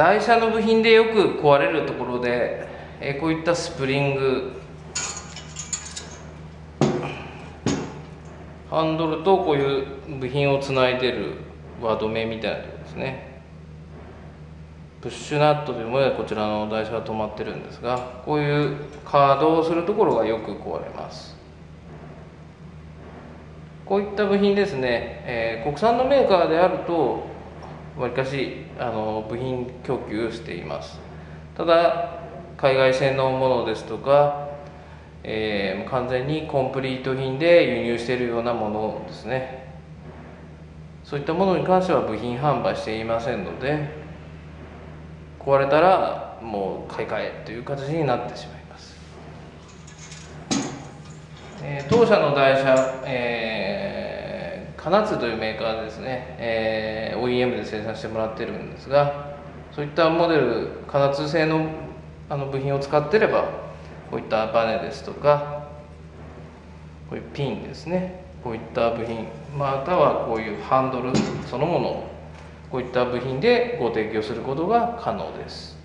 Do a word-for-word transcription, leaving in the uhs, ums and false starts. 台車の部品でよく壊れるところで、えこういったスプリング、ハンドルとこういう部品をつないでる輪止めみたいなところですね。プッシュナットというものでこちらの台車は止まってるんですが、こういう稼働するところがよく壊れます。こういった部品ですね、えー、国産のメーカーであるとわりかしあの部品供給しています。ただ海外製のものですとか、えー、完全にコンプリート品で輸入しているようなものですね。そういったものに関しては部品販売していませんので、壊れたらもう買い替えという形になってしまいます。えー、当社の台車、えー、カナツというメーカーですね、えー、オーイーエム で生産してもらってるんですが、そういったモデルカナツ製の、あの部品を使ってれば、こういったバネですとか、こういうピンですね、こういった部品、またはこういうハンドルそのものを、こういった部品でご提供することが可能です。